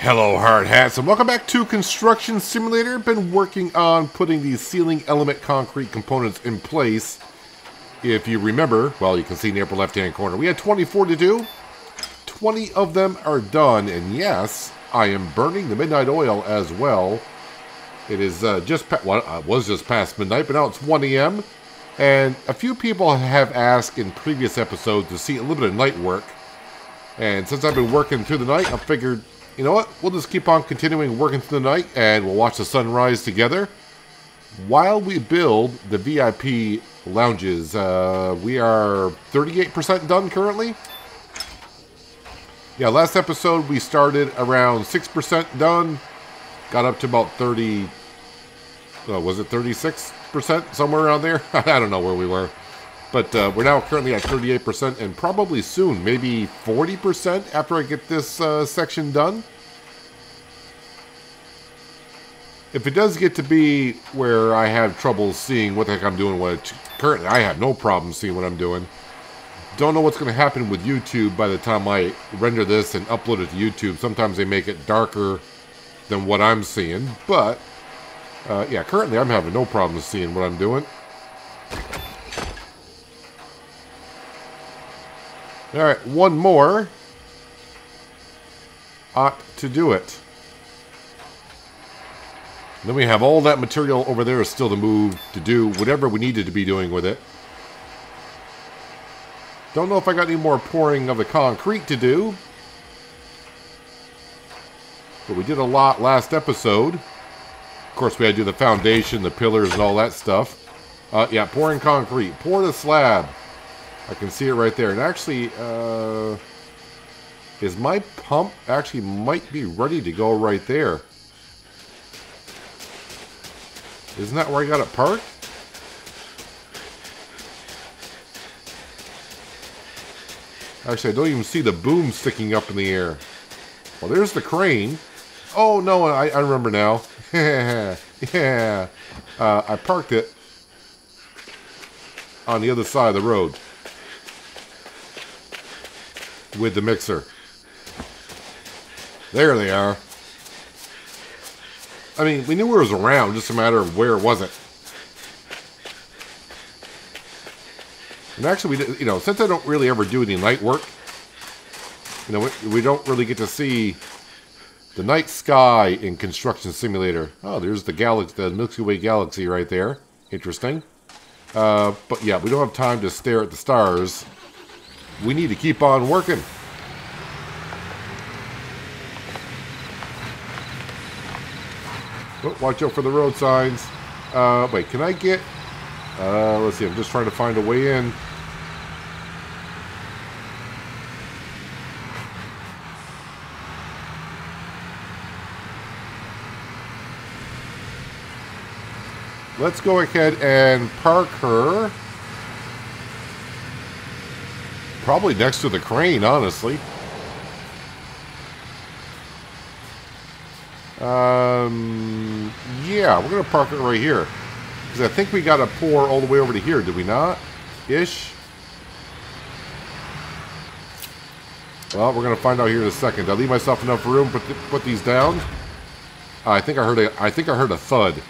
Hello hard hats and welcome back to Construction Simulator. Been working on putting these ceiling element concrete components in place. If you remember, well, you can see in the upper left hand corner we had 24 to do. 20 of them are done, and yes, I am burning the midnight oil as well. It is just past midnight, but now it's 1 AM and a few people have asked in previous episodes to see a little bit of night work, and since I've been working through the night, I figured, you know what, we'll just keep on continuing working through the night and we'll watch the sunrise together while we build the VIP lounges. We are 38% done currently. Yeah, last episode we started around 6% done, got up to about 36%, somewhere around there. I don't know where we were, but we're now currently at 38% and probably soon, maybe 40% after I get this section done. If it does get to be where I have trouble seeing what the heck I'm doing, currently I have no problem seeing what I'm doing. Don't know what's going to happen with YouTube by the time I render this and upload it to YouTube. Sometimes they make it darker than what I'm seeing, but yeah, currently I'm having no problem seeing what I'm doing. All right, one more ought to do it. And then we have all that material over there is still to move to do whatever we needed to be doing with it. Don't know if I got any more pouring of the concrete to do, but we did a lot last episode. Of course, we had to do the foundation, the pillars, and all that stuff. Yeah, pouring concrete, pour the slab. I can see it right there. And actually, is my pump actually might be ready to go right there? Isn't that where I got it parked? Actually, I don't even see the boom sticking up in the air. Well, there's the crane. Oh, no, I remember now. Yeah. I parked it on the other side of the road with the mixer. There they are. I mean, we knew it was around, just a matter of where it wasn't. And actually, we, you know, since I don't really ever do any night work, you know, we don't really get to see the night sky in Construction Simulator. Oh, there's the galaxy, the Milky Way galaxy right there. Interesting. But yeah, we don't have time to stare at the stars. We need to keep on working. Oh, watch out for the road signs. Wait, can I get... let's see, I'm just trying to find a way in. Let's go ahead and park her. Probably next to the crane, honestly. Yeah, we're going to park it right here. Because I think we got to pour all the way over to here, did we not? Ish. Well, we're going to find out here in a second. I'll leave myself enough room to put these down. I think I heard a thud.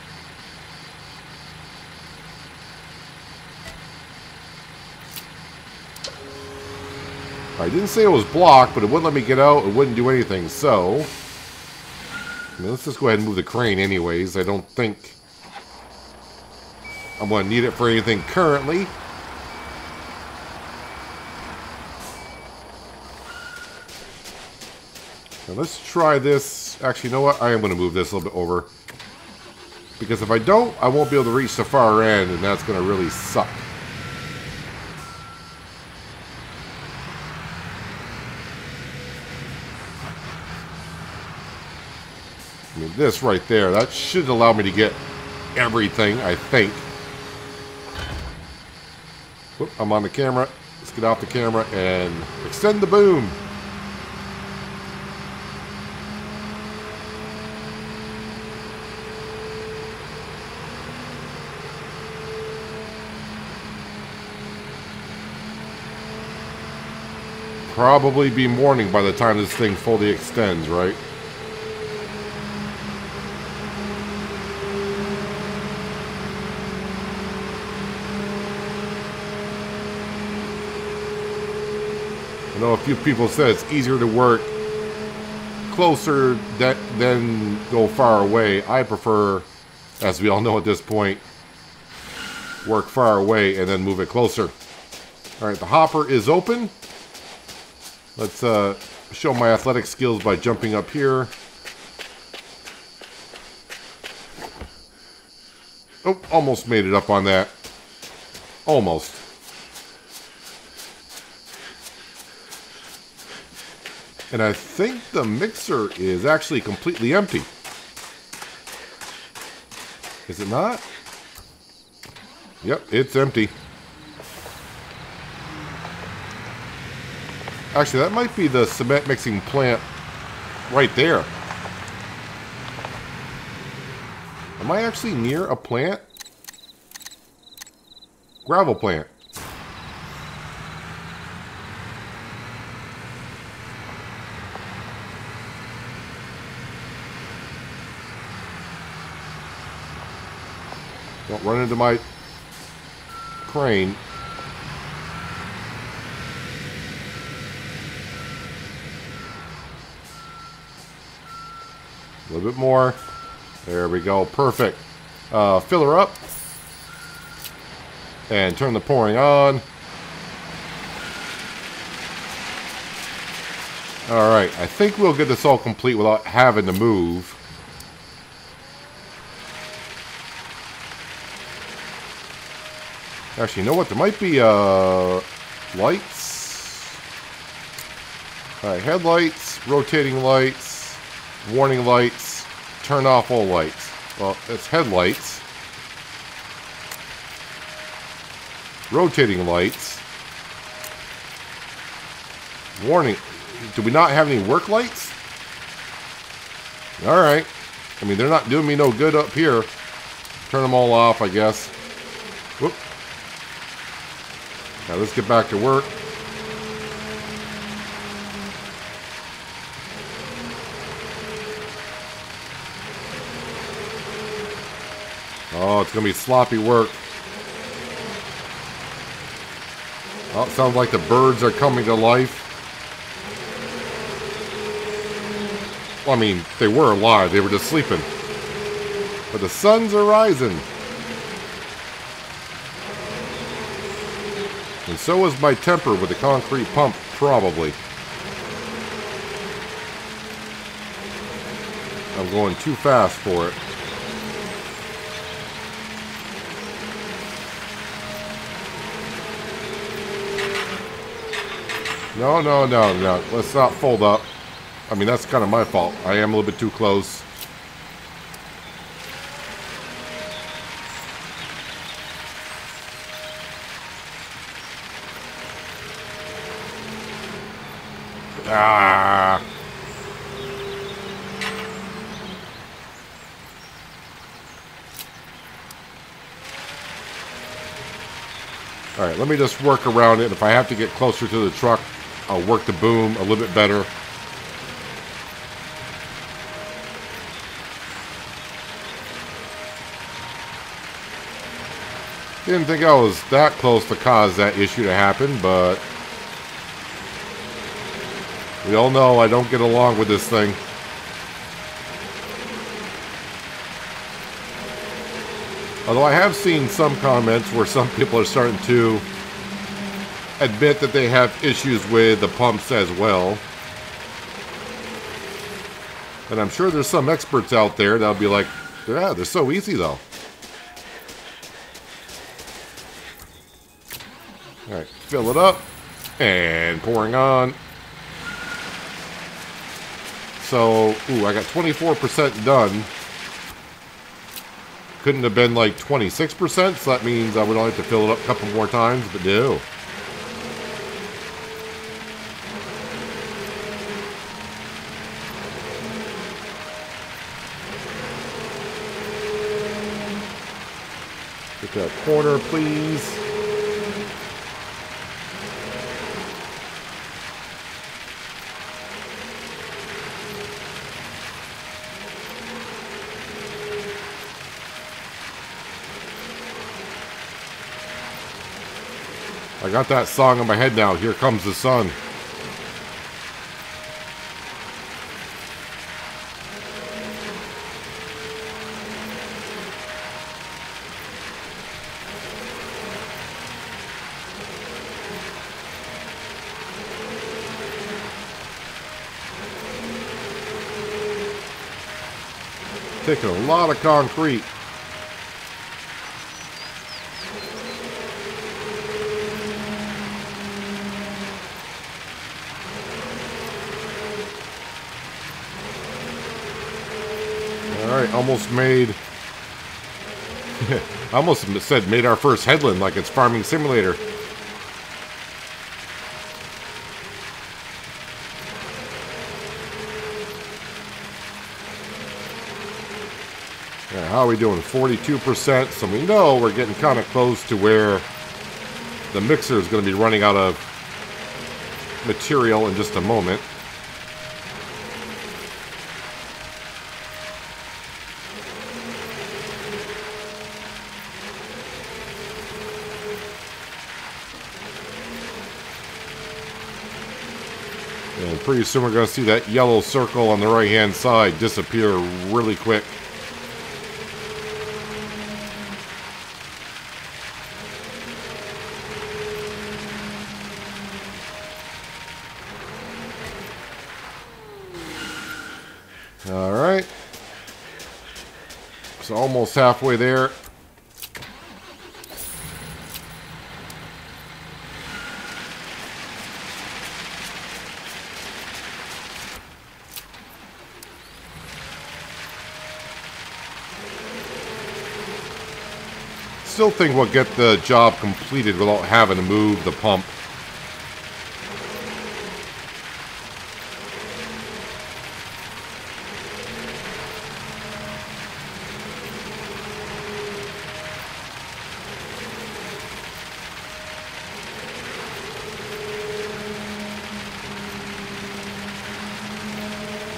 I didn't say it was blocked, but it wouldn't let me get out. It wouldn't do anything, so... I mean, let's just go ahead and move the crane anyways. I don't think I'm going to need it for anything currently. Now let's try this. Actually, you know what? I am going to move this a little bit over. Because if I don't, I won't be able to reach the far end, and that's going to really suck. I mean, this right there, that should allow me to get everything, I think. Whoop, I'm on the camera. Let's get off the camera and extend the boom. Probably be morning by the time this thing fully extends, right? I know a few people said it's easier to work closer than go far away. I prefer, as we all know at this point, work far away and then move it closer. All right, the hopper is open. Let's show my athletic skills by jumping up here. Oh, almost made it up on that. Almost. And I think the mixer is actually completely empty. Is it not? Yep, it's empty. Actually, that might be the cement mixing plant right there. Am I actually near a plant? Gravel plant. Don't run into my crane. A little bit more. There we go. Perfect. Fill her up. And turn the pouring on. Alright. I think we'll get this all complete without having to move. Actually, you know what? There might be lights. Alright, headlights, rotating lights, warning lights, turn off all lights. Well, that's headlights. Rotating lights. Warning. Do we not have any work lights? Alright. I mean, they're not doing me no good up here. Turn them all off, I guess. Whoop. Now let's get back to work. Oh, it's going to be sloppy work. Oh, it sounds like the birds are coming to life. Well, I mean, they were alive. They were just sleeping. But the sun's are rising. And so is my temper with the concrete pump, probably. I'm going too fast for it. No, no, no, no. Let's not fold up. I mean, that's kind of my fault. I am a little bit too close. Ah. All right, let me just work around it. If I have to get closer to the truck, I'll work the boom a little bit better. Didn't think I was that close to cause that issue to happen, but we all know I don't get along with this thing. Although I have seen some comments where some people are starting to admit that they have issues with the pumps as well. And I'm sure there's some experts out there that'll be like, yeah, they're so easy though. Alright, fill it up. And pouring on. So, ooh, I got 24% done. Couldn't have been like 26%, so that means I would only have to fill it up a couple more times, but no. Get that corner, please. I got that song in my head now. Here comes the sun. Taking a lot of concrete. Alright, almost made... I almost said made our first headland like it's Farming Simulator. Yeah, how are we doing? 42%, so we know we're getting kind of close to where the mixer is going to be running out of material in just a moment. And pretty soon we're going to see that yellow circle on the right-hand side disappear really quick. All right. So almost halfway there. I still think we'll get the job completed without having to move the pump.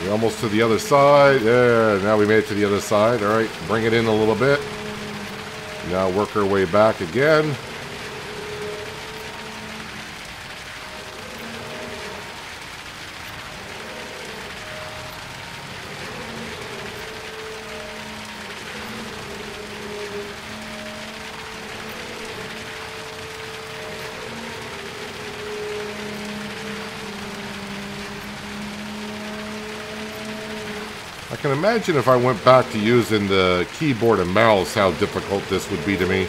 We're almost to the other side. There, now we made it to the other side. All right, bring it in a little bit. Now work our way back again. I can imagine if I went back to using the keyboard and mouse, how difficult this would be to me.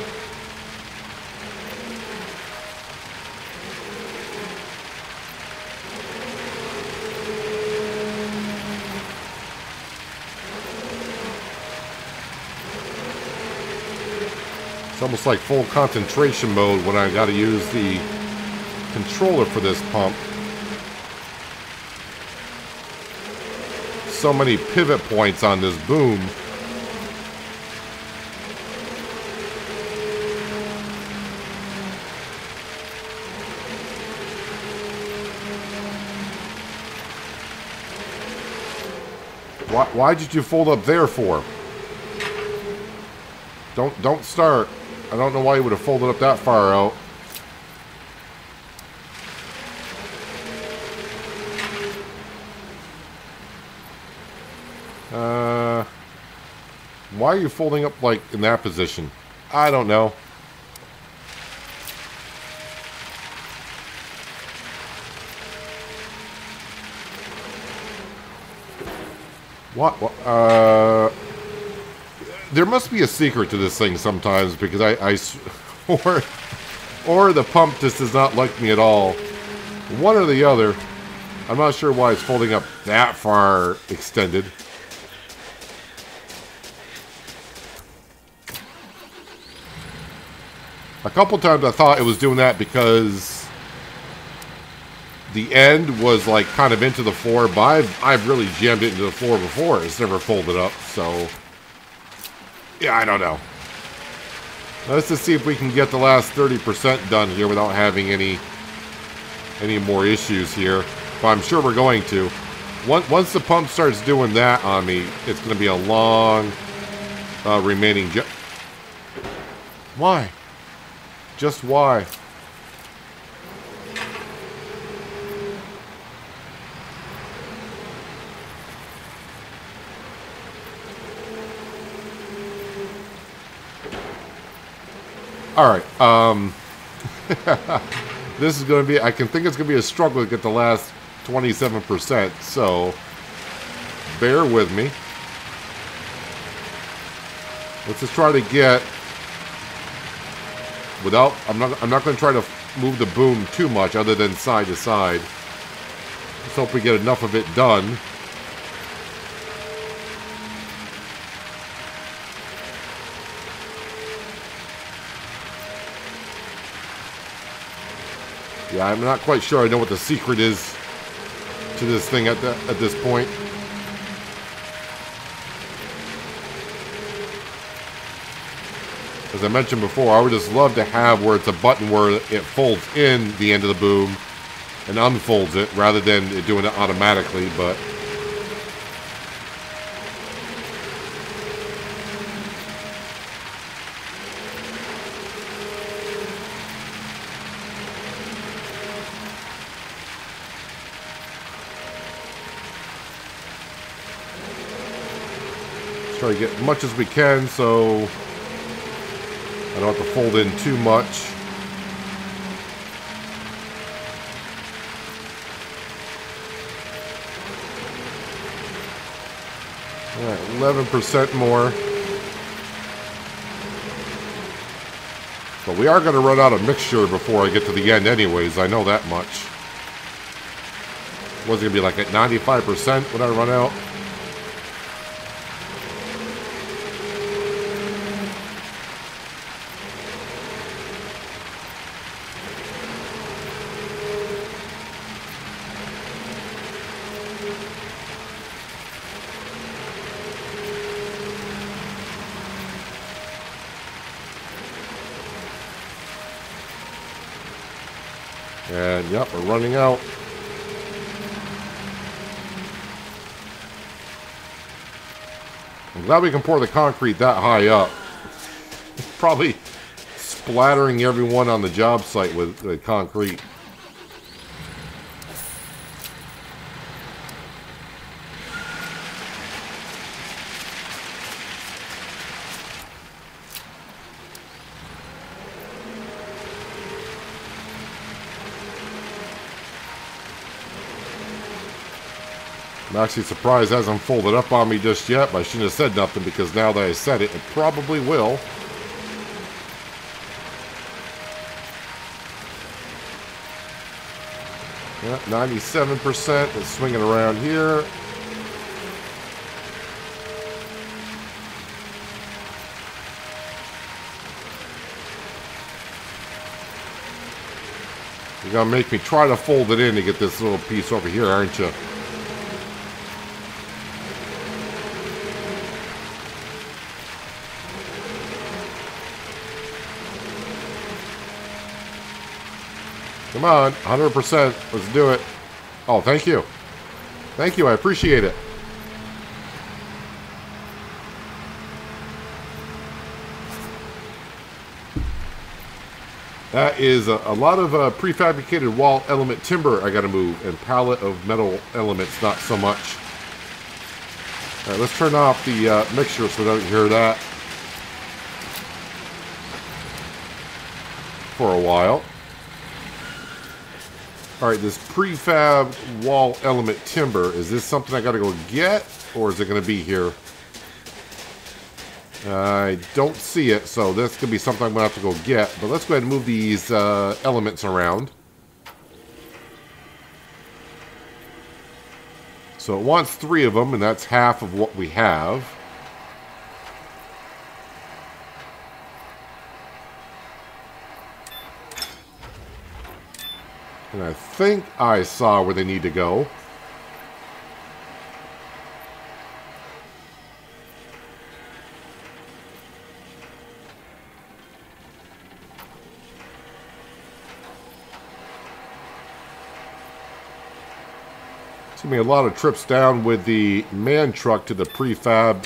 It's almost like full concentration mode when I got to use the controller for this pump. So many pivot points on this boom. Why did you fold up there for? Don't start. I don't know why you would have folded up that far out. Why are you folding up like in that position? I don't know. There must be a secret to this thing sometimes, because or the pump just does not like me at all. One or the other. I'm not sure why it's folding up that far extended. A couple times I thought it was doing that because the end was like kind of into the floor, but I've really jammed it into the floor before. It's never folded up, so yeah, I don't know. Let's just see if we can get the last 30% done here without having any more issues here. But I'm sure we're going to. Once the pump starts doing that on me, it's going to be a long remaining job. Why? Just why? Alright, this is going to be, I can think it's going to be a struggle to get the last 27%, so bear with me. Let's just try to get without. I'm not going to try to move the boom too much, other than side to side. Let's hope we get enough of it done. Yeah, I'm not quite sure I know what the secret is to this thing at this point. As I mentioned before, I would just love to have where it's a button where it folds in the end of the boom and unfolds it, rather than it doing it automatically, but... try to get as much as we can so I don't have to fold in too much. All right, 11% more. But we are going to run out of mixture before I get to the end anyways, I know that much. Was it going to be like at 95% when I run out? And yep, we're running out. I'm glad we can pour the concrete that high up. It's probably splattering everyone on the job site with the concrete. I'm actually surprised it hasn't folded up on me just yet, but I shouldn't have said nothing, because now that I said it, it probably will. Yeah, 97%. It's swinging around here. You're going to make me try to fold it in to get this little piece over here, aren't you? Come on, 100%. Let's do it. Oh, thank you. Thank you, I appreciate it. That is a lot of prefabricated wall element timber I gotta move, and pallet of metal elements, not so much. All right, let's turn off the mixture so we don't hear that for a while. All right, this prefab wall element timber, is this something I gotta go get, or is it gonna be here? I don't see it, so this could be something I'm gonna have to go get, but let's go ahead and move these elements around. So it wants 3 of them, and that's half of what we have. And I think I saw where they need to go. It's gonna be a lot of trips down with the man truck to the prefab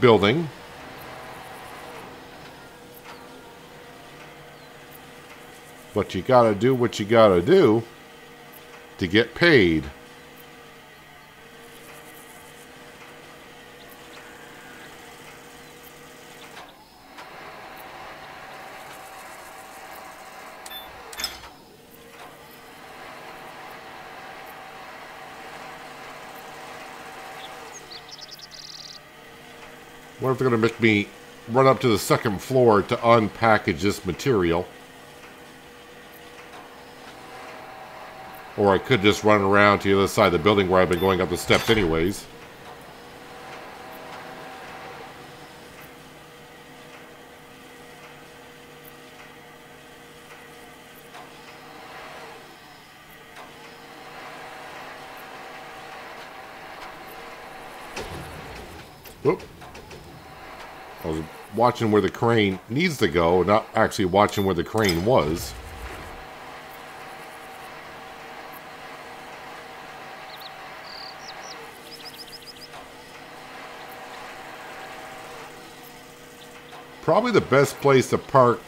building. But you gotta do what you gotta do to get paid. What if they're going to make me run up to the second floor to unpackage this material? Or I could just run around to the other side of the building where I've been going up the steps anyways. Whoop. I was watching where the crane needs to go, not actually watching where the crane was. Probably the best place to park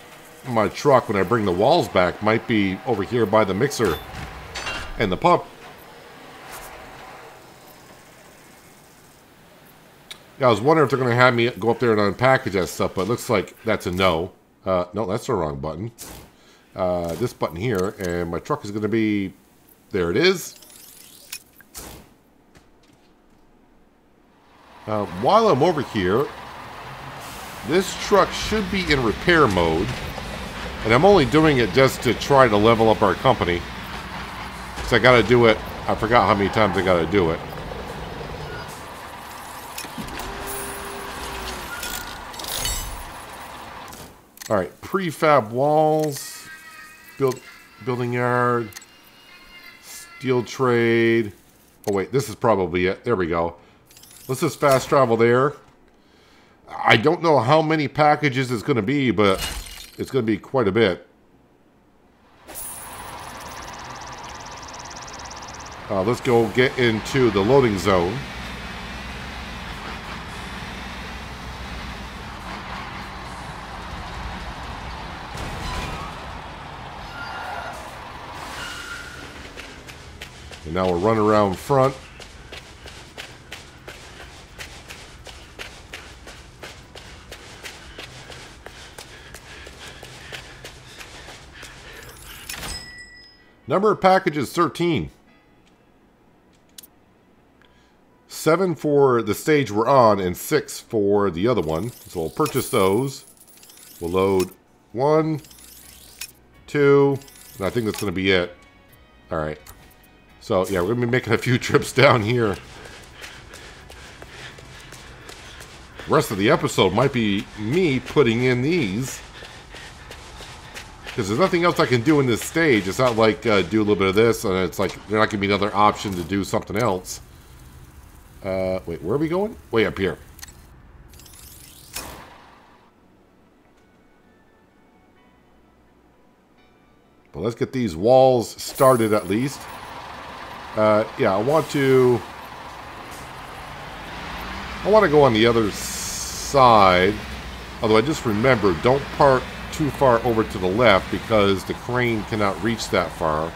my truck when I bring the walls back might be over here by the mixer and the pump. Yeah, I was wondering if they're going to have me go up there and unpackage that stuff, but it looks like that's a no. No, that's the wrong button. This button here, and my truck is going to be... There it is. While I'm over here, this truck should be in repair mode. And I'm only doing it just to try to level up our company. Because I got to do it. I forgot how many times I got to do it. All right, prefab walls, building yard, steel trade. Oh wait, this is probably it. There we go. Let's just fast travel there. I don't know how many packages it's going to be, but it's going to be quite a bit. Let's go get into the loading zone. And now we'll run around front. Number of packages, 13. 7 for the stage we're on and 6 for the other one. So we'll purchase those. We'll load 1, 2, and I think that's going to be it. All right. So, yeah, we're going to be making a few trips down here. The rest of the episode might be me putting in these. Because there's nothing else I can do in this stage. It's not like do a little bit of this, and it's like there's not going to be another option to do something else. Wait, where are we going? Way up here. But let's get these walls started at least. Yeah, I want to go on the other side, although I just remember, don't park too far over to the left because the crane cannot reach that far.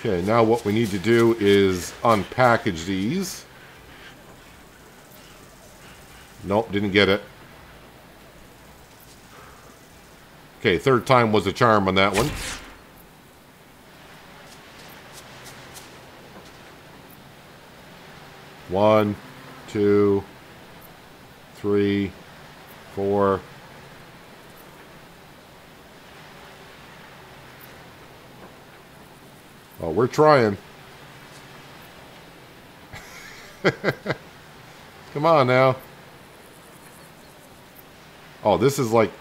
Okay, now what we need to do is unpackage these. Nope, didn't get it. Okay, third time was a charm on that one. One, two, three, four. Oh, we're trying. Come on now. Oh, this is like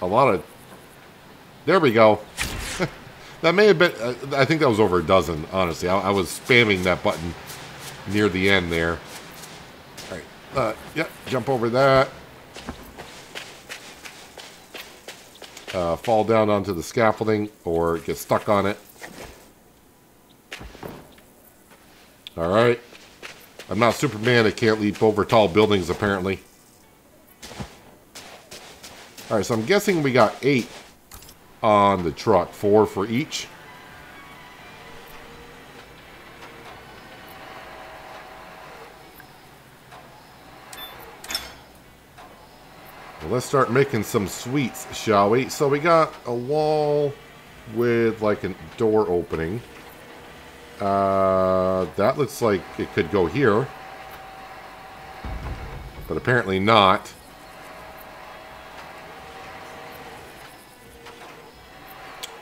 a lot of... There we go. That may have been... I think that was over a dozen, honestly. I was spamming that button near the end there. All right. Yep, jump over that. Fall down onto the scaffolding or get stuck on it. All right. I'm not Superman. I can't leap over tall buildings, apparently. Alright, so I'm guessing we got 8 on the truck. 4 for each. Well, let's start making some suites, shall we? So we got a wall with like a door opening. That looks like it could go here. But apparently not.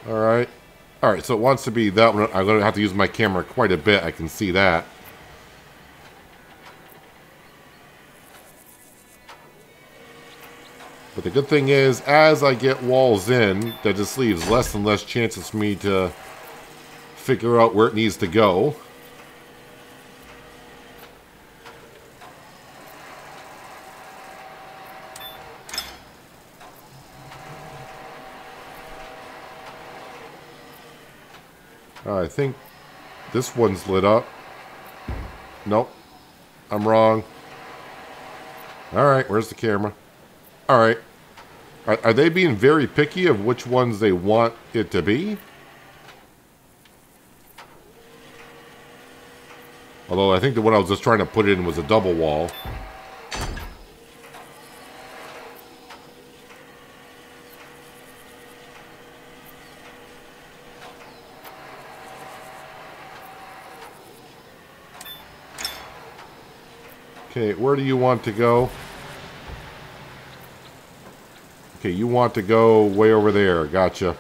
Alright. Alright, so it wants to be that one. I'm going to have to use my camera quite a bit. I can see that. But the good thing is, as I get walls in, that just leaves less and less chances for me to figure out where it needs to go. I think this one's lit up. Nope. I'm wrong. Alright, where's the camera? Alright. Are they being very picky of which ones they want it to be? Although I think the one I was just trying to put in was a double wall. Okay, where do you want to go? Okay, you want to go way over there. Gotcha.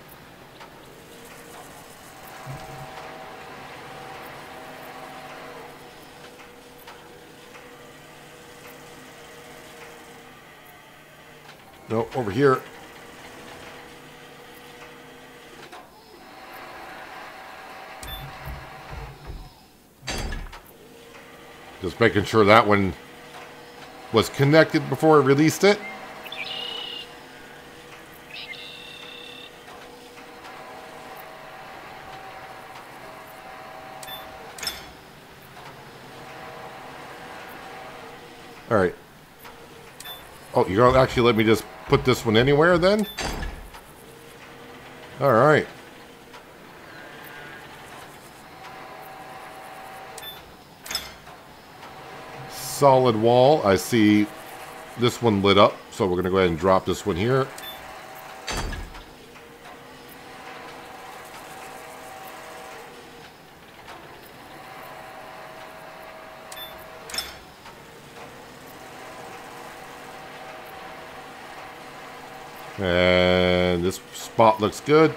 No, over here. Just making sure that one was connected before I released it. All right. Oh, you're gonna actually let me just put this one anywhere then? All right. Solid wall. I see this one lit up, so we're going to go ahead and drop this one here. And this spot looks good.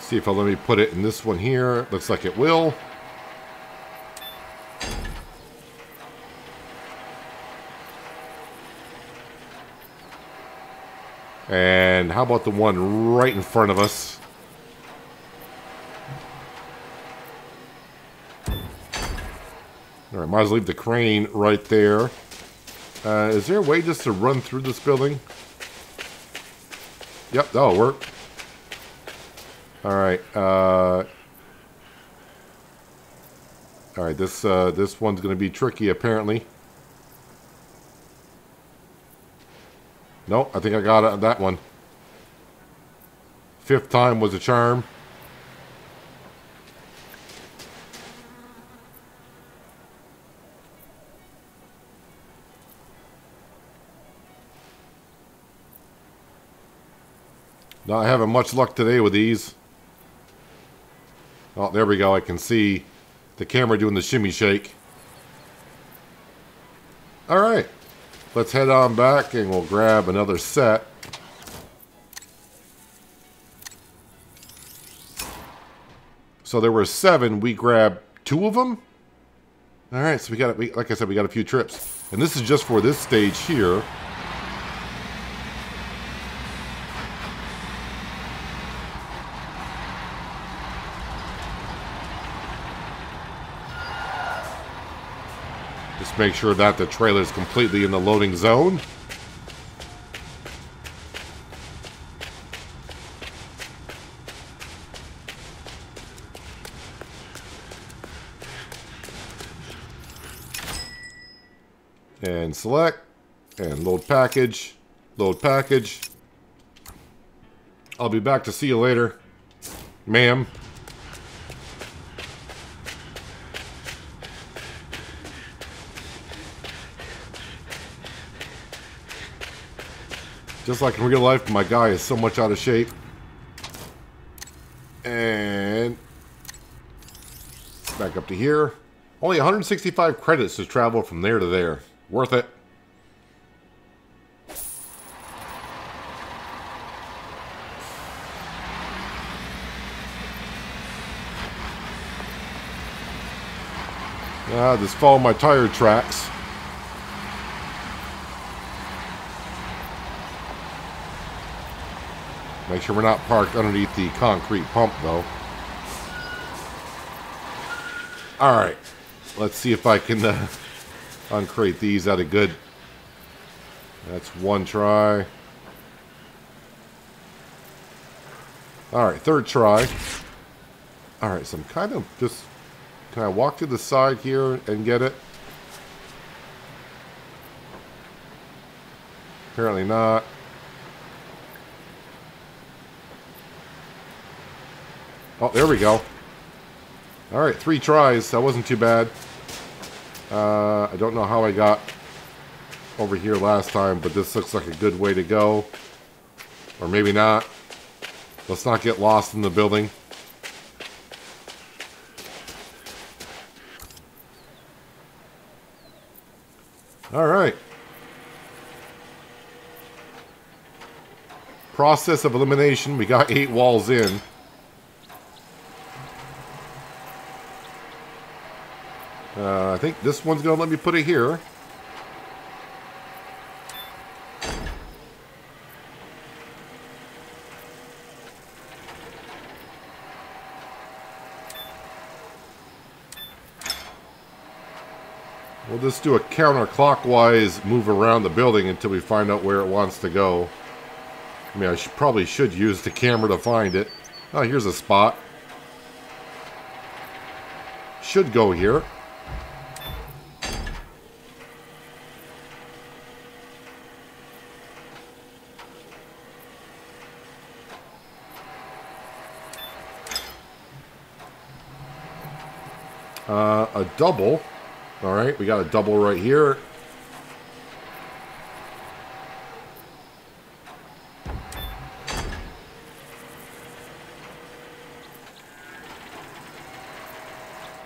See if I'll let me put it in this one here. Looks like it will. And how about the one right in front of us? All right, might as well leave the crane right there. Is there a way just to run through this building? Yep, that'll work. Alright, this one's going to be tricky, apparently. No, I think I got that one. Fifth time was a charm. Not having much luck today with these. Oh, there we go. I can see the camera doing the shimmy shake. All right. Let's head on back and we'll grab another set. So there were 7. We grabbed 2 of them. All right. So we got, like I said, we got a few trips. And this is just for this stage here. Make sure that the trailer is completely in the loading zone. and select and load package, load package. I'll be back to see you later, ma'am. Just like in real life, my guy is so much out of shape. And back up to here. Only 165 credits to travel from there to there. Worth it. Ah, just follow my tire tracks. Make sure we're not parked underneath the concrete pump, though. Alright. Let's see if I can uncrate these at a good... That's one try. Alright, third try. Alright, so I'm kind of just... Can I walk to the side here and get it? Apparently not. Oh, there we go. Alright, three tries. That wasn't too bad. I don't know how I got over here last time, but this looks like a good way to go. Or maybe not. Let's not get lost in the building. Alright. Process of elimination. We got 8 walls in. I think this one's going to let me put it here. We'll just do a counterclockwise move around the building until we find out where it wants to go. I mean, I probably should use the camera to find it. Oh, here's a spot. Should go here. A double. Alright, we got a double right here.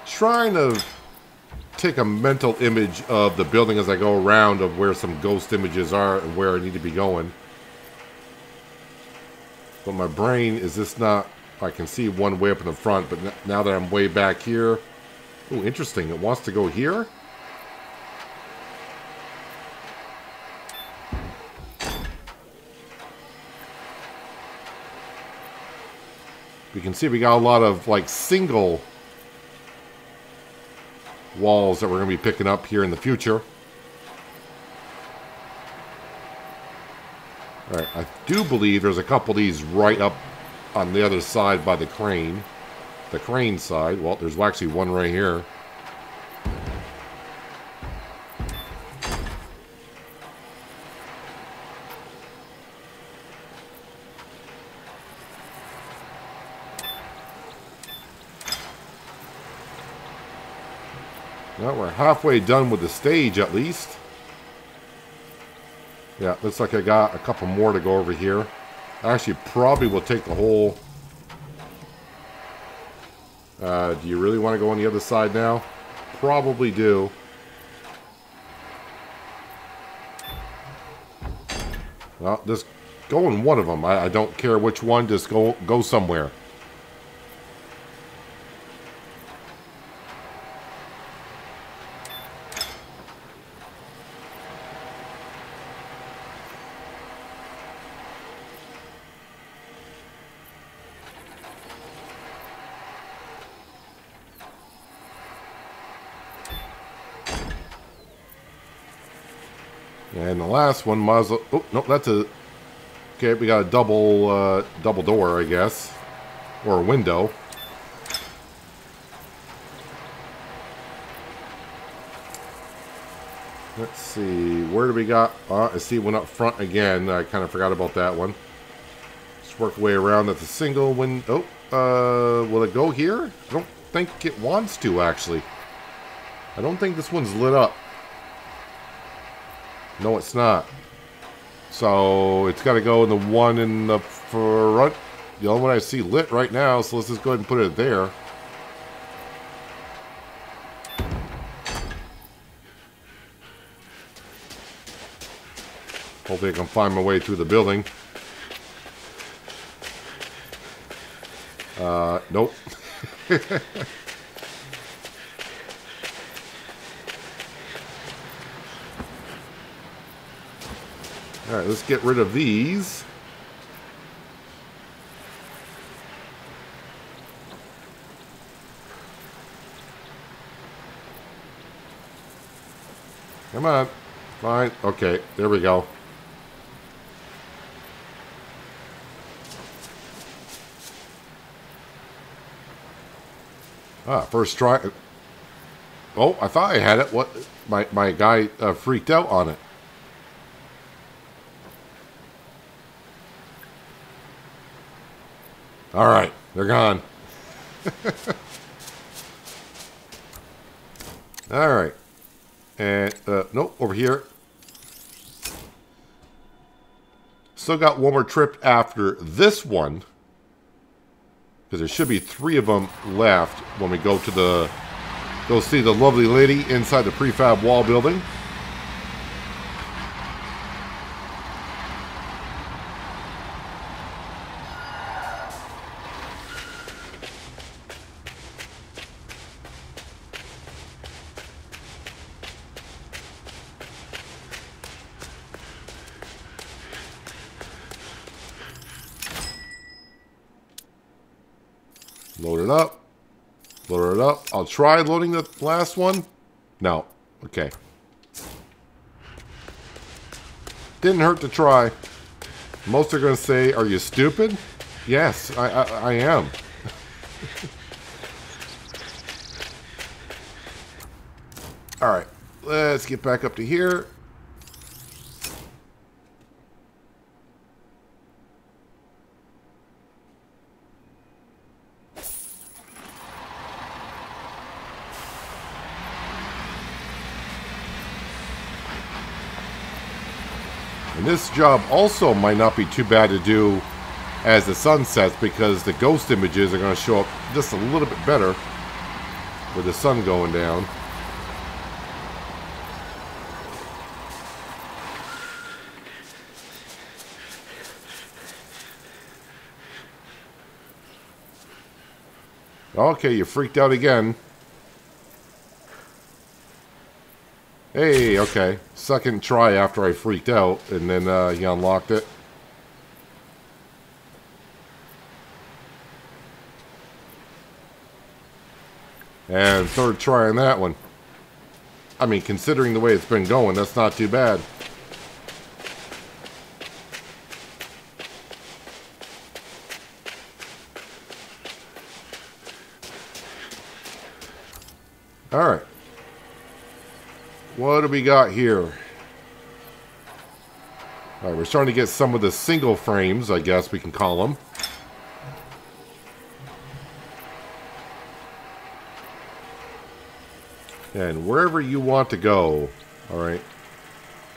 Trying to take a mental image of the building as I go around, of where some ghost images are and where I need to be going. But my brain is just not... I can see one way up in the front, but now that I'm way back here... Oh, interesting. It wants to go here? We can see we got a lot of, like, single walls that we're going to be picking up here in the future. Alright, I do believe there's a couple of these right up on the other side by the crane. The crane side. Well, there's actually one right here. Well, we're halfway done with the stage, at least. Yeah, looks like I got a couple more to go over here. Actually, probably will take the whole... do you really want to go on the other side now? Probably do. Well, just go in one of them. I don't care which one. Just go somewhere. And the last one, might as well... Oh, no, that's a... Okay, we got a double door, I guess. Or a window. Let's see, where do we got? I see one up front again. I kind of forgot about that one. Just work way around. That's a single window. Oh, will it go here? I don't think it wants to, actually. I don't think this one's lit up. No, it's not. So it's got to go in the one in the front. The only one I see lit right now, so let's just go ahead and put it there. Hopefully I can find my way through the building. Nope. Alright, let's get rid of these. Come on. Fine. Okay, there we go. Ah, first try. Oh, I thought I had it. What? My guy freaked out on it. All right, they're gone. All right, and nope, over here. Still got one more trip after this one, because there should be three of them left when we go to the, go see the lovely lady inside the prefab wall building. Load it up. Load it up. I'll try loading the last one. No. Okay. Didn't hurt to try. Most are going to say, are you stupid? Yes, I am. Alright. Let's get back up to here. This job also might not be too bad to do as the sun sets, because the ghost images are going to show up just a little bit better with the sun going down. Okay, you freaked out again. Hey, okay. Second try after I freaked out, and then he unlocked it. And third try on that one. I mean, considering the way it's been going, that's not too bad. All right. What do we got here? Alright, we're starting to get some of the single frames, I guess we can call them. And wherever you want to go. Alright.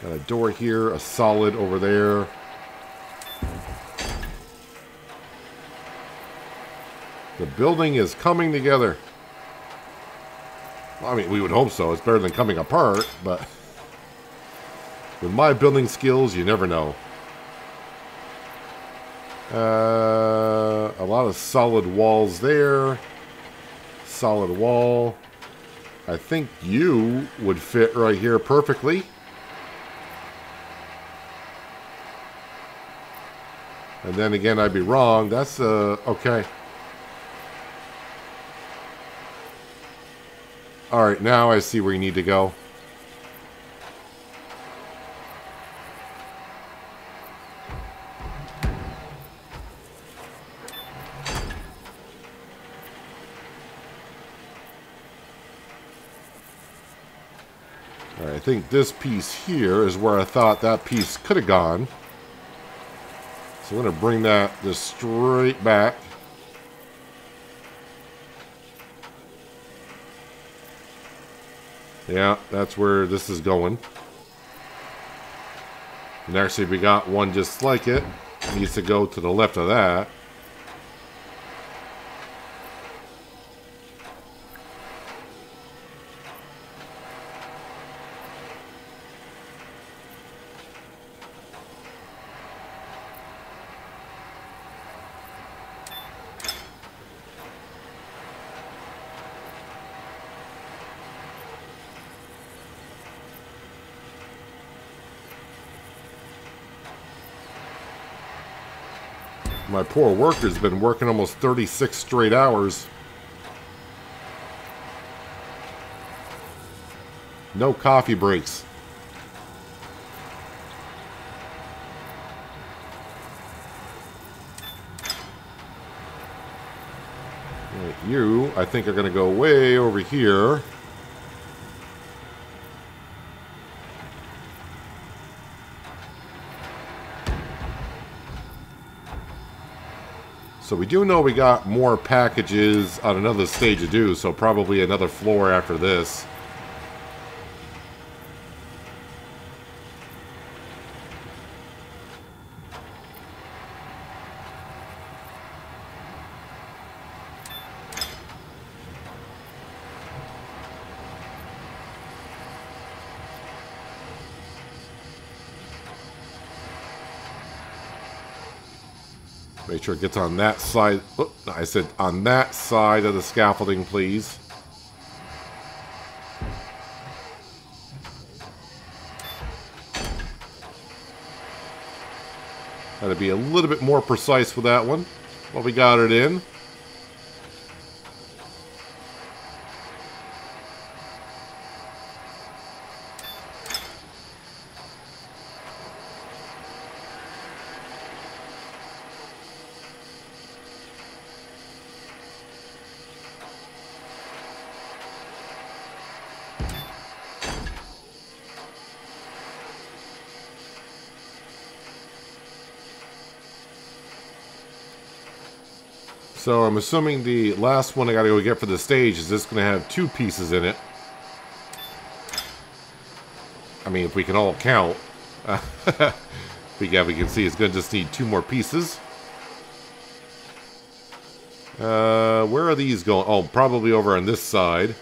Got a door here, a solid over there. The building is coming together. I mean, we would hope so. It's better than coming apart, but with my building skills, you never know. A lot of solid walls there. Solid wall. I think you would fit right here perfectly. And then again, I'd be wrong. That's, okay. Alright, now I see where you need to go. All right, I think this piece here is where I thought that piece could have gone. So I'm going to bring this straight back. Yeah, that's where this is going. And actually, we got one just like it. It needs to go to the left of that. My poor worker's been working almost 36 straight hours. No coffee breaks. Right, you, I think, are going to go way over here. So we do know we got more packages on another stage to do, so probably another floor after this. Make sure it gets on that side. Oh, I said on that side of the scaffolding, please. Gotta be a little bit more precise with that one. Well, we got it in. So I'm assuming the last one I gotta go get for the stage is this gonna have two pieces in it. I mean, if we can all count. But yeah, we can see it's gonna just need two more pieces. Where are these going? Oh, probably over on this side.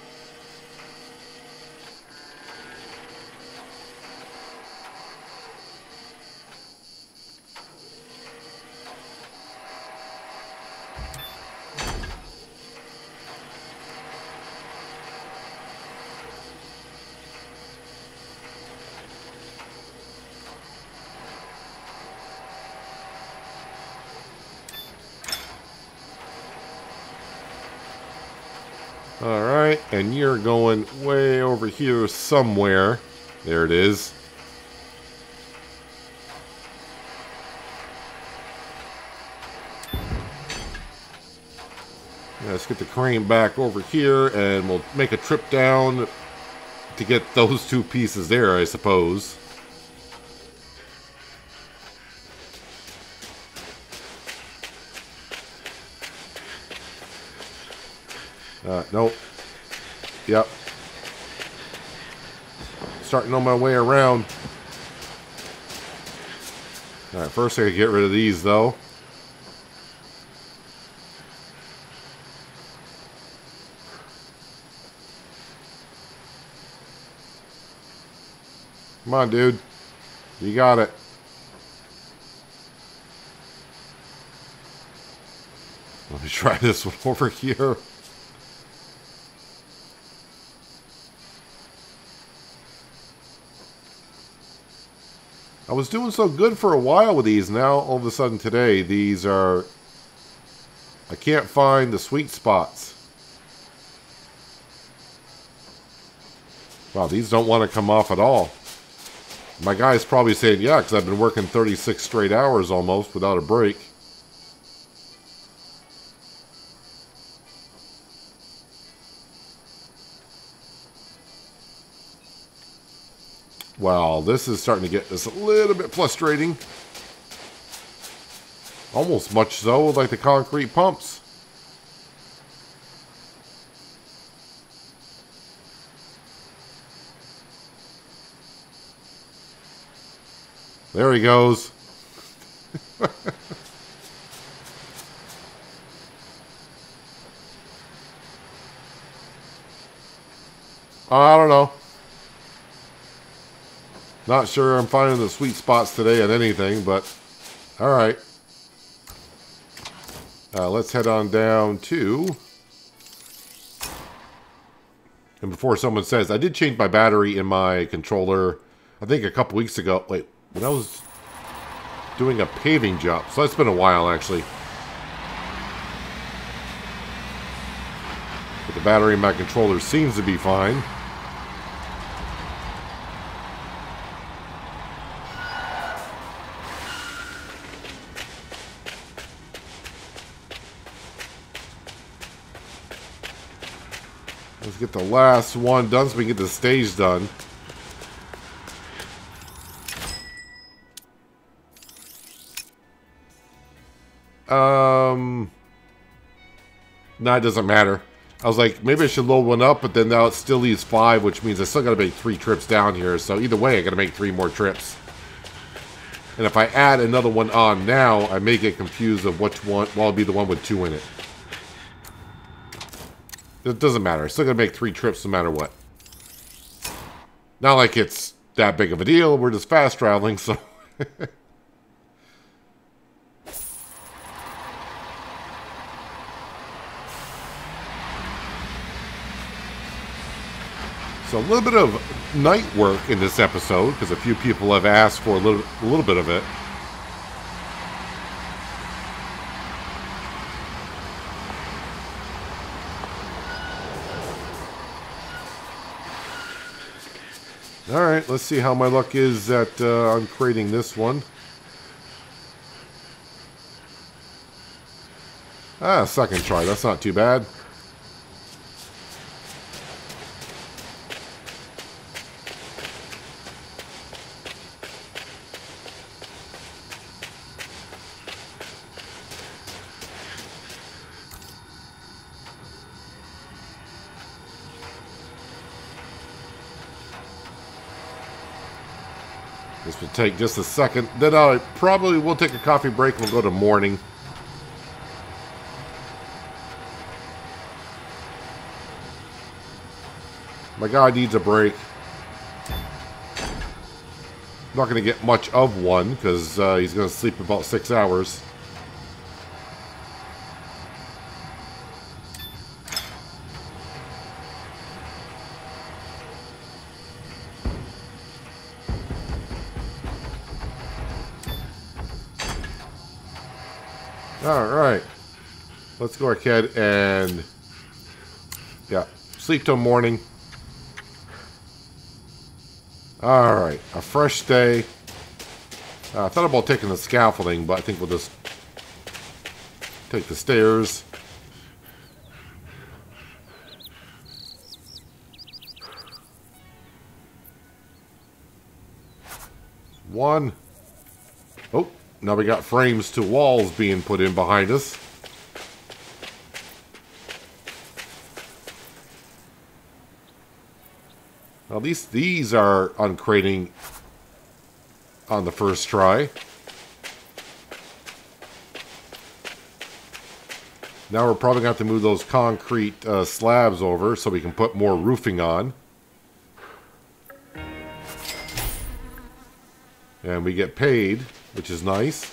Alright, and you're going way over here somewhere. There it is. Let's get the crane back over here, and we'll make a trip down to get those two pieces there, I suppose. Nope. Yep. Starting on my way around. Alright, first I gotta get rid of these, though. Come on, dude. You got it. Let me try this one over here. I was doing so good for a while with these. Now, all of a sudden today, these are... I can't find the sweet spots. Wow, these don't want to come off at all. My guy's probably saying, yeah, because I've been working 36 straight hours almost without a break. Wow, this is starting to get a little bit frustrating. Almost much so like the concrete pumps. There he goes. I don't know. Not sure I'm finding the sweet spots today at anything, but all right. Let's head on down to... And before someone says, I did change my battery in my controller, I think a couple weeks ago. Wait, when I was doing a paving job. So that's been a while, actually. But the battery in my controller seems to be fine. Let's get the last one done so we can get the stage done. No, it doesn't matter. I was like, maybe I should load one up, but then now it still leaves 5, which means I still gotta make 3 trips down here. So either way, I gotta make 3 more trips. And if I add another one on now, I may get confused of which one. Well, it'll be the one with 2 in it. It doesn't matter. Still gonna make 3 trips no matter what. Not like it's that big of a deal. We're just fast traveling, so. So a little bit of night work in this episode because a few people have asked for a little bit of it. All right, let's see how my luck is at on creating this one. Ah, second try. That's not too bad. This will take just a second. Then I probably will take a coffee break and we'll go to morning. My guy needs a break. I'm not going to get much of one because he's going to sleep about 6 hours. Let's go ahead and, yeah, sleep till morning. All right, a fresh day. I thought about taking the scaffolding, but I think we'll just take the stairs. One. Oh, now we got frames to walls being put in behind us. At least these are uncrating on the first try. Now we're probably going to have to move those concrete slabs over so we can put more roofing on. And we get paid, which is nice.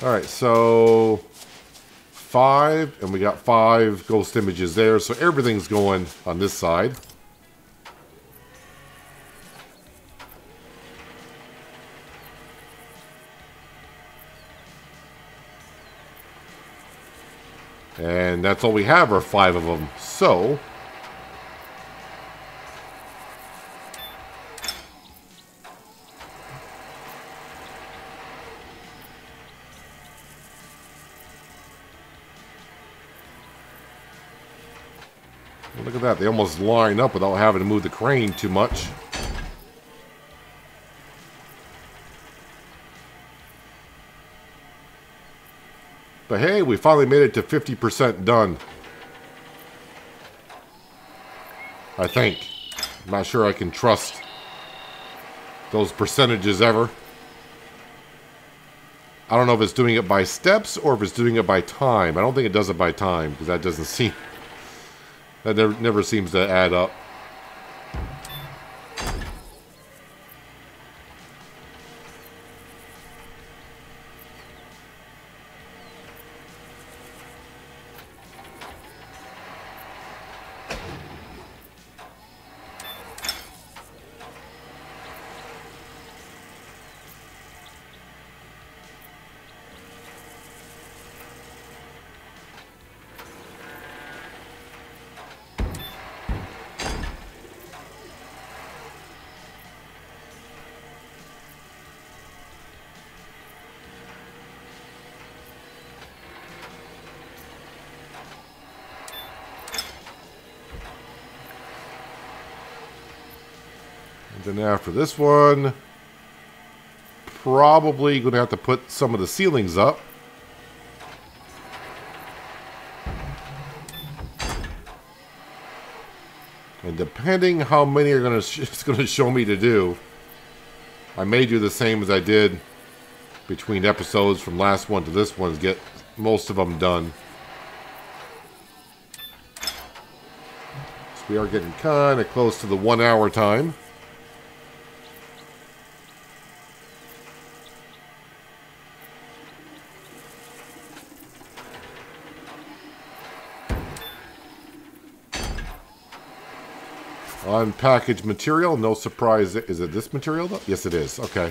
All right, so... 5, and we got 5 ghost images there, so everything's going on this side. And that's all we have are 5 of them, so... Well, look at that. They almost line up without having to move the crane too much. But hey, we finally made it to 50% done. I think. I'm not sure I can trust those percentages ever. I don't know if it's doing it by steps or if it's doing it by time. I don't think it does it by time because that doesn't seem... That never seems to add up. And after this one, probably going to have to put some of the ceilings up. And depending how many are going to it's going to show me to do, I may do the same as I did between episodes from last one to this one, get most of them done. So we are getting kind of close to the 1 hour time. Unpackaged material, no surprise. Is it this material though? Yes, it is. Okay.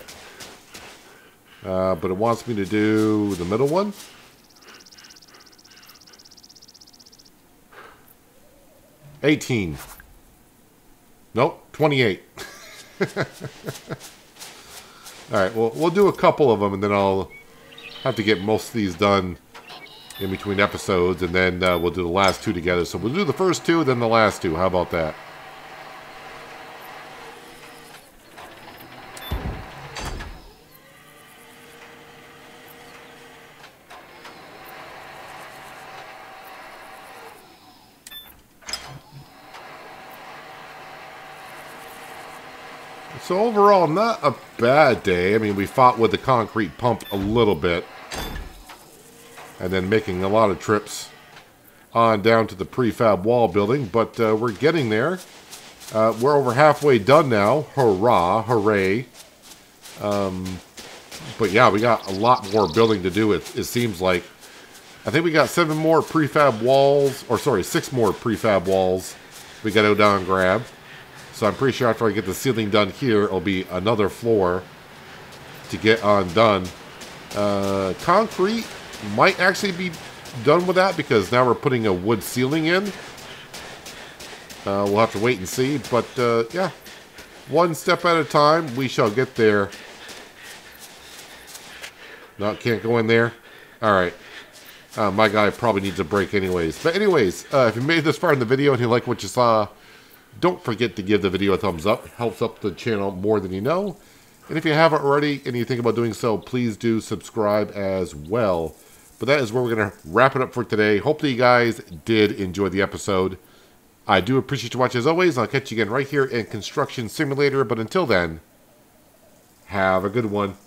But it wants me to do the middle one. Nope, 28. All right, well, we'll do a couple of them and then I'll have to get most of these done in between episodes and then we'll do the last two together. So we'll do the first two, then the last two. How about that? So overall, not a bad day. I mean, we fought with the concrete pump a little bit. And then making a lot of trips on down to the prefab wall building. But we're getting there. We're over halfway done now. Hurrah, hooray. But yeah, we got a lot more building to do, it seems like. I think we got 7 more prefab walls. Or sorry, 6 more prefab walls we got to go down and grab. So I'm pretty sure after I get the ceiling done here, it'll be another floor to get undone. Concrete might actually be done with that because now we're putting a wood ceiling in. We'll have to wait and see. But yeah, one step at a time, we shall get there. No, can't go in there. All right. My guy probably needs a break anyways. But anyways, if you made it this far in the video and you like what you saw, don't forget to give the video a thumbs up. It helps up the channel more than you know. And if you haven't already and you think about doing so, please do subscribe as well. But that is where we're going to wrap it up for today. Hopefully you guys did enjoy the episode. I do appreciate you watching as always. I'll catch you again right here in Construction Simulator. But until then, have a good one.